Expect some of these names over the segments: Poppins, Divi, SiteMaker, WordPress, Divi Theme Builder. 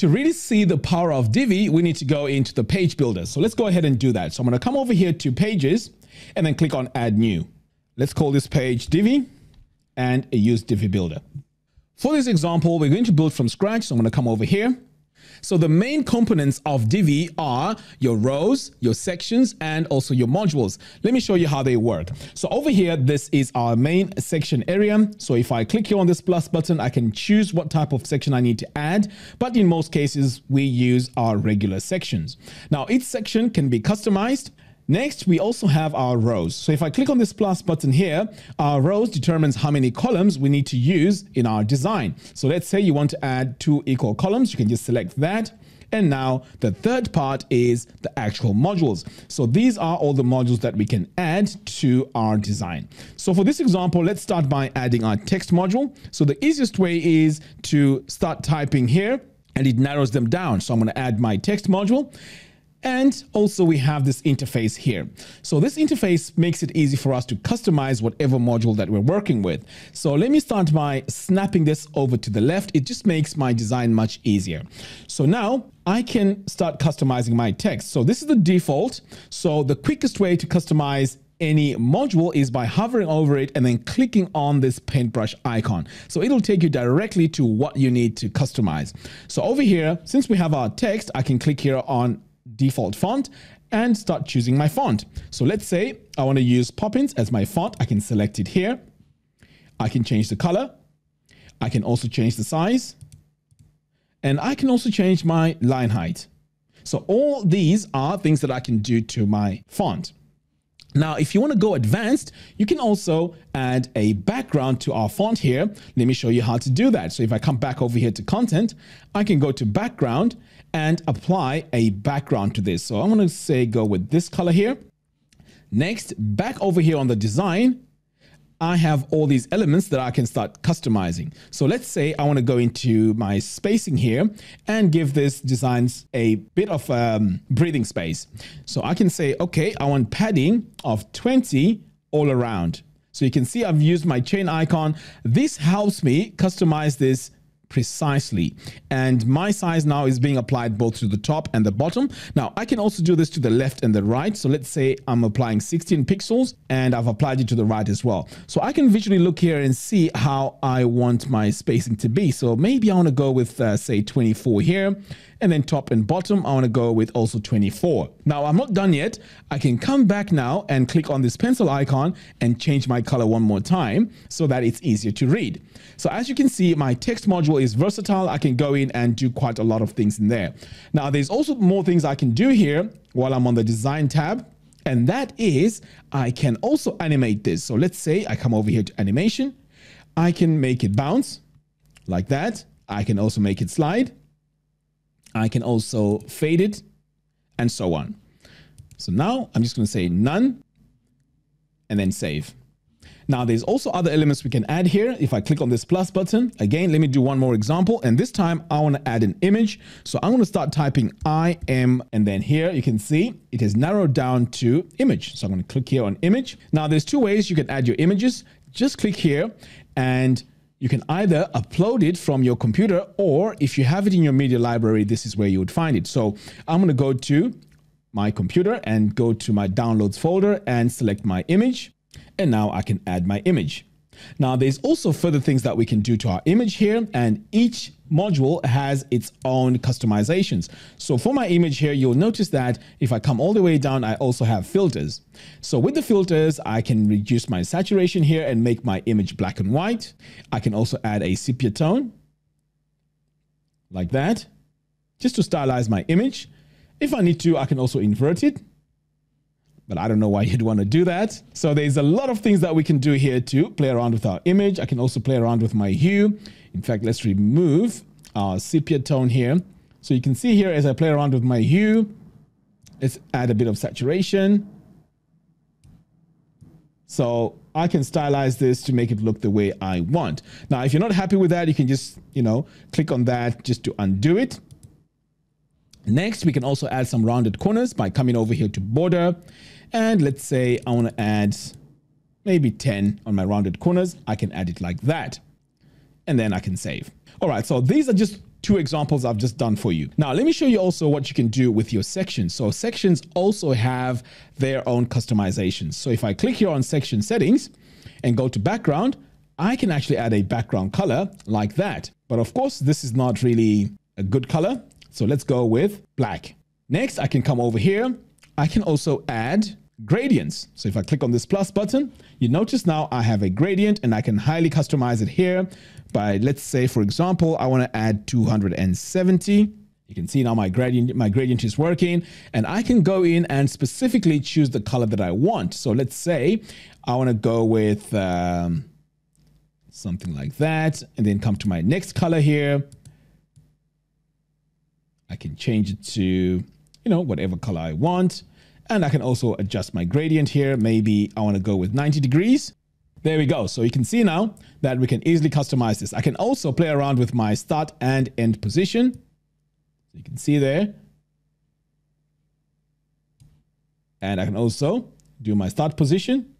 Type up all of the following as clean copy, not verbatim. To really see the power of Divi, we need to go into the page builder. So let's go ahead and do that. So I'm going to come over here to pages and then click on add new. Let's call this page Divi and use Divi builder. For this example, we're going to build from scratch. So I'm going to come over here. So the main components of Divi are your rows, your sections, and also your modules. Let me show you how they work. So over here, this is our main section area. So if I click here on this plus button, I can choose what type of section I need to add. But in most cases, we use our regular sections. Now, each section can be customized. Next, we also have our rows. So if I click on this plus button here, our rows determines how many columns we need to use in our design. So let's say you want to add 2 equal columns. You can just select that. And now the third part is the actual modules. So these are all the modules that we can add to our design. So for this example, let's start by adding our text module. So the easiest way is to start typing here and it narrows them down. So I'm going to add my text module. And also we have this interface here. So this interface makes it easy for us to customize whatever module that we're working with. So let me start by snapping this over to the left. It just makes my design much easier. So now I can start customizing my text. So this is the default. So the quickest way to customize any module is by hovering over it and then clicking on this paintbrush icon. So it'll take you directly to what you need to customize. So over here, since we have our text, I can click here on default font and start choosing my font. So let's say I want to use Poppins as my font. I can select it here. I can change the color. I can also change the size. And I can also change my line height. So all these are things that I can do to my font. Now, if you want to go advanced, you can also add a background to our font here. Let me show you how to do that. So if I come back over here to content, I can go to background and apply a background to this. So I'm going to say go with this color here. Next, back over here on the design, I have all these elements that I can start customizing. So let's say I want to go into my spacing here and give this design a bit of breathing space. So I can say, okay, I want padding of 20 all around. So you can see I've used my chain icon. This helps me customize this precisely. And my size now is being applied both to the top and the bottom. Now I can also do this to the left and the right. So let's say I'm applying 16 pixels and I've applied it to the right as well. So I can visually look here and see how I want my spacing to be. So maybe I want to go with say 24 here, and then top and bottom, I want to go with also 24. Now I'm not done yet. I can come back now and click on this pencil icon and change my color one more time so that it's easier to read. So as you can see, my text module is versatile. I can go in and do quite a lot of things in there. Now there's also more things I can do here while I'm on the design tab, and that is I can also animate this. So let's say I come over here to animation. I can make it bounce like that. I can also make it slide. I can also fade it and so on. So now I'm just going to say none and then save. Now, there's also other elements we can add here. If I click on this plus button, again, let me do one more example. And this time I want to add an image. So I'm going to start typing I am, and then here you can see it has narrowed down to image. So I'm going to click here on image. Now, there's 2 ways you can add your images. Just click here and you can either upload it from your computer, or if you have it in your media library, this is where you would find it. So I'm going to go to my computer and go to my downloads folder and select my image. And now I can add my image. Now there's also further things that we can do to our image here, and each module has its own customizations. So for my image here, you'll notice that if I come all the way down, I also have filters. So with the filters, I can reduce my saturation here and make my image black and white. I can also add a sepia tone like that, just to stylize my image. If I need to, I can also invert it. But I don't know why you'd want to do that. So there's a lot of things that we can do here to play around with our image. I can also play around with my hue. In fact, let's remove our sepia tone here. So you can see here as I play around with my hue, let's add a bit of saturation. So I can stylize this to make it look the way I want. Now, if you're not happy with that, you can just, click on that just to undo it. Next, we can also add some rounded corners by coming over here to border. And let's say I want to add maybe 10 on my rounded corners. I can add it like that. And then I can save. All right, so these are just two examples I've just done for you. Now, let me show you also what you can do with your sections. So sections also have their own customizations. So if I click here on section settings and go to background, I can actually add a background color like that. But of course, this is not really a good color. So let's go with black. Next, I can come over here. I can also add gradients. So if I click on this plus button, you notice now I have a gradient and I can highly customize it here by, let's say, for example, I want to add 270. You can see now my gradient is working, and I can go in and specifically choose the color that I want. So let's say I want to go with something like that, and then come to my next color here. I can change it to, whatever color I want. And I can also adjust my gradient here. Maybe I want to go with 90 degrees. There we go. So you can see now that we can easily customize this. I can also play around with my start and end position. You can see there. And I can also do my start position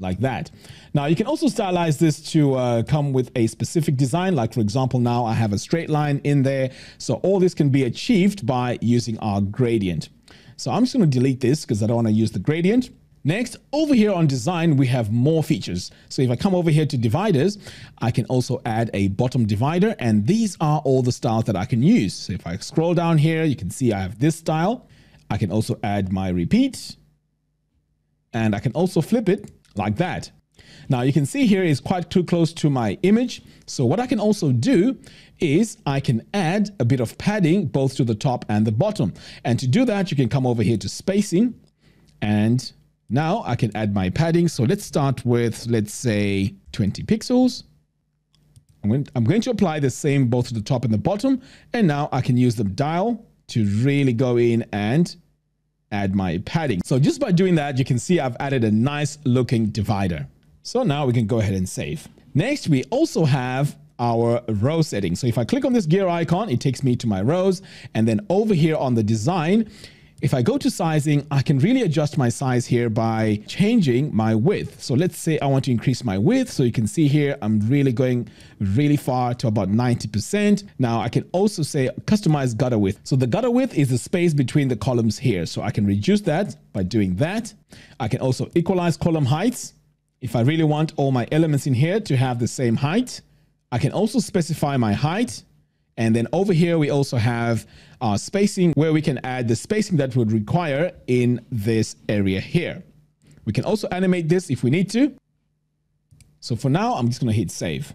like that. Now you can also stylize this to come with a specific design. Like for example, now I have a straight line in there. So all this can be achieved by using our gradient. So I'm just going to delete this because I don't want to use the gradient. Next, over here on design, we have more features. So if I come over here to dividers, I can also add a bottom divider, and these are all the styles that I can use. So if I scroll down here, you can see I have this style. I can also add my repeat, and I can also flip it like that. Now you can see here is quite too close to my image. So what I can also do is I can add a bit of padding both to the top and the bottom. And to do that, you can come over here to spacing, and now I can add my padding. So let's start with, let's say, 20 pixels. I'm going to apply the same both to the top and the bottom. And now I can use the dial to really go in and add my padding. So just by doing that, you can see I've added a nice looking divider. So now we can go ahead and save. Next, we also have our row settings. So if I click on this gear icon, it takes me to my rows. And then over here on the design, if I go to sizing, I can really adjust my size here by changing my width. So let's say I want to increase my width. So you can see here, I'm really going really far to about 90%. Now I can also say customize gutter width. So the gutter width is the space between the columns here. So I can reduce that by doing that. I can also equalize column heights. If I really want all my elements in here to have the same height, I can also specify my height. And then over here, we also have our spacing, where we can add the spacing that would require in this area here. We can also animate this if we need to. So for now, I'm just going to hit save.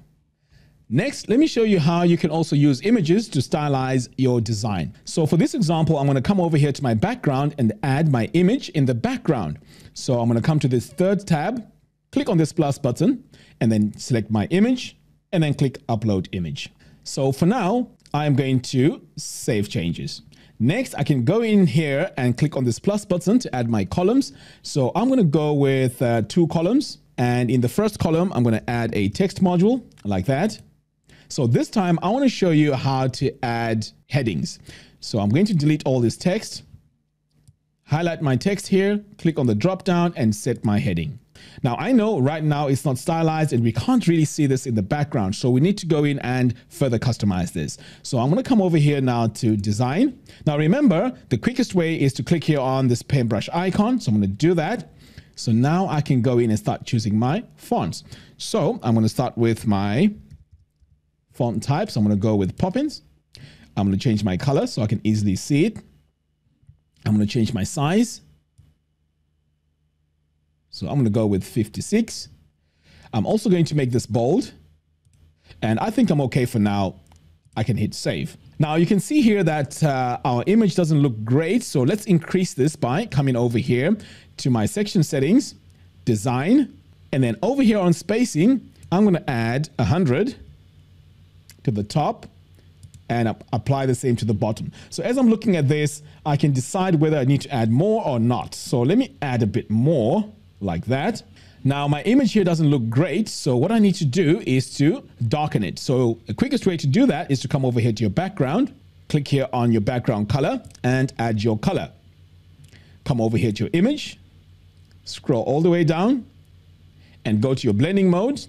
Next, let me show you how you can also use images to stylize your design. So for this example, I'm going to come over here to my background and add my image in the background. So I'm going to come to this third tab. Click on this plus button and then select my image and then click upload image. So for now, I'm going to save changes. Next, I can go in here and click on this plus button to add my columns. So I'm going to go with two columns. And in the first column, I'm going to add a text module like that. So this time I want to show you how to add headings. So I'm going to delete all this text, highlight my text here, click on the drop down and set my heading. Now, I know right now it's not stylized and we can't really see this in the background. So we need to go in and further customize this. So I'm going to come over here now to design. Now, remember, the quickest way is to click here on this paintbrush icon. So I'm going to do that. So now I can go in and start choosing my fonts. So I'm going to start with my font types. I'm going to go with Poppins. I'm going to change my color so I can easily see it. I'm going to change my size. So I'm going to go with 56. I'm also going to make this bold. And I think I'm okay for now. I can hit save. Now you can see here that our image doesn't look great. So let's increase this by coming over here to my section settings, design. And then over here on spacing, I'm going to add 100 to the top and apply the same to the bottom. So as I'm looking at this, I can decide whether I need to add more or not. So let me add a bit more. Like that. Now my image here doesn't look great. So what I need to do is to darken it. So the quickest way to do that is to come over here to your background, click here on your background color and add your color. Come over here to your image, scroll all the way down and go to your blending mode,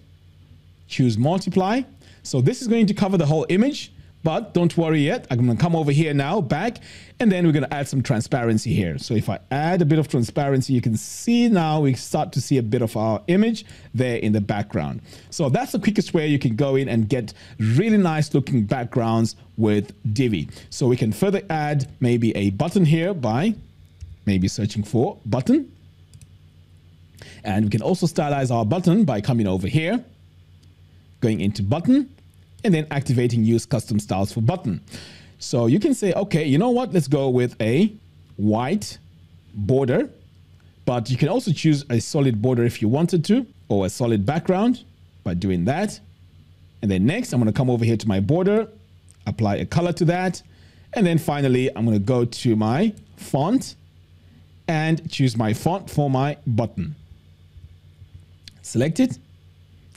choose multiply. So this is going to cover the whole image, But don't worry yet, I'm gonna come over here now, back, and then we're gonna add some transparency here. So if I add a bit of transparency, you can see now we start to see a bit of our image there in the background. So that's the quickest way you can go in and get really nice looking backgrounds with Divi. So we can further add maybe a button here by maybe searching for button. And we can also stylize our button by coming over here, going into button, and then activating use custom styles for button. So you can say, okay, you know what? Let's go with a white border, but you can also choose a solid border if you wanted to, or a solid background by doing that. And then next, I'm gonna come over here to my border, apply a color to that. And then finally, I'm gonna go to my font and choose my font for my button. Select it,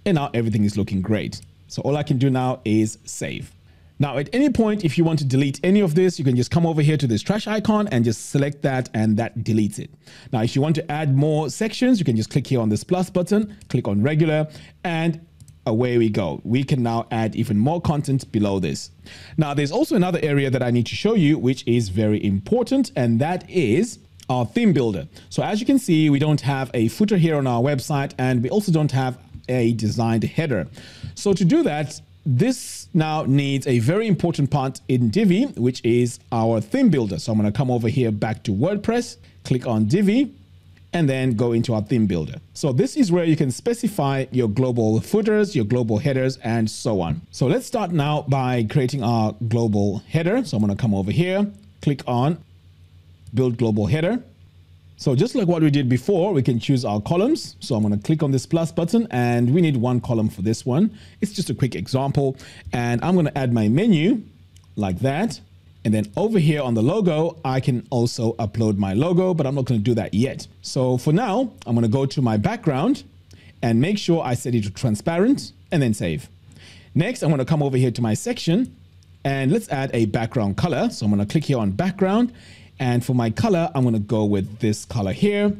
and now everything is looking great. So all I can do now is save. Now, at any point, if you want to delete any of this, you can just come over here to this trash icon and just select that, and that deletes it. Now, if you want to add more sections, you can just click here on this plus button, click on regular, and away we go. We can now add even more content below this. Now, there's also another area that I need to show you, which is very important, and that is our theme builder. So as you can see, we don't have a footer here on our website, and we also don't have a designed header. So to do that, this now needs a very important part in Divi, which is our theme builder. So I'm going to come over here back to WordPress, click on Divi, and then go into our theme builder. So this is where you can specify your global footers, your global headers, and so on. So let's start now by creating our global header. So I'm going to come over here, click on Build Global Header. So just like what we did before, we can choose our columns. So I'm gonna click on this plus button, and we need one column for this one. It's just a quick example. And I'm gonna add my menu like that. And then over here on the logo, I can also upload my logo, but I'm not gonna do that yet. So for now, I'm gonna go to my background and make sure I set it to transparent and then save. Next, I'm gonna come over here to my section and let's add a background color. So I'm gonna click here on background. And for my color, I'm gonna go with this color here.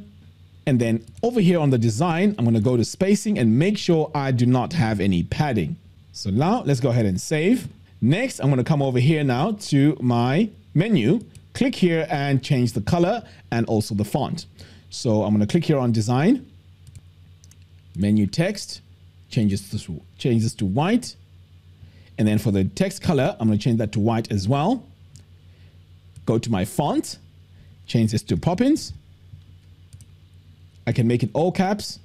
And then over here on the design, I'm gonna go to spacing and make sure I do not have any padding. So now let's go ahead and save. Next, I'm gonna come over here now to my menu, click here and change the color and also the font. So I'm gonna click here on design, menu text, change this to white. And then for the text color, I'm gonna change that to white as well. Go to my font, change this to Poppins. I can make it all caps,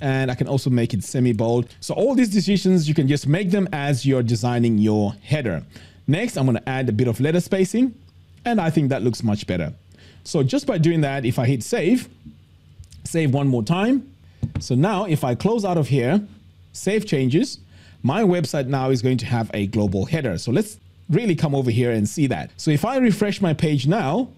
and I can also make it semi-bold. So all these decisions, you can just make them as you're designing your header. Next, I'm gonna add a bit of letter spacing, and I think that looks much better. So just by doing that, if I hit save, save one more time. So now if I close out of here, save changes, my website now is going to have a global header. So let's really come over here and see that. So if I refresh my page now,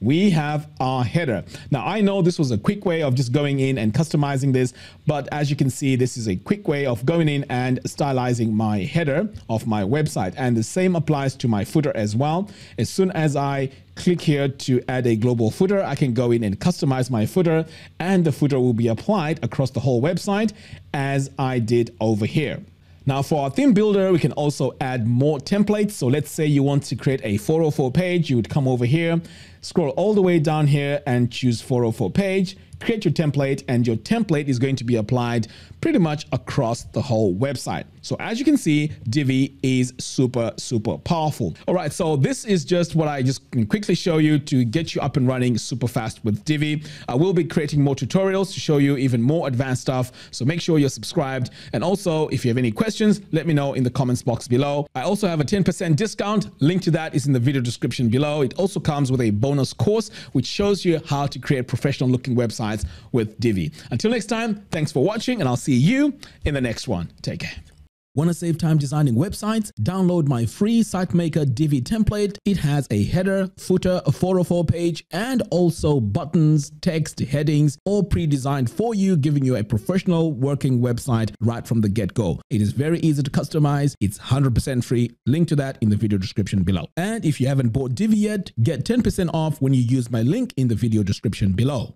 we have our header. Now, I know this was a quick way of just going in and customizing this, but as you can see, this is a quick way of going in and stylizing my header of my website. And the same applies to my footer as well. As soon as I click here to add a global footer, I can go in and customize my footer, and the footer will be applied across the whole website as I did over here. Now for our theme builder, we can also add more templates. So let's say you want to create a 404 page. You would come over here, scroll all the way down here and choose 404 page, create your template, and your template is going to be applied pretty much across the whole website. So as you can see, Divi is super, super powerful. All right, so this is just what I just can quickly show you to get you up and running super fast with Divi. I will be creating more tutorials to show you even more advanced stuff. So make sure you're subscribed. And also, if you have any questions, let me know in the comments box below. I also have a 10% discount. Link to that is in the video description below. It also comes with a bonus course, which shows you how to create professional looking websites with Divi. Until next time, thanks for watching, and I'll see you in the next one. Take care. Want to save time designing websites? Download my free SiteMaker Divi template. It has a header, footer, a 404 page, and also buttons, text, headings, all pre-designed for you, giving you a professional working website right from the get-go. It is very easy to customize. It's 100% free. Link to that in the video description below. And if you haven't bought Divi yet, get 10% off when you use my link in the video description below.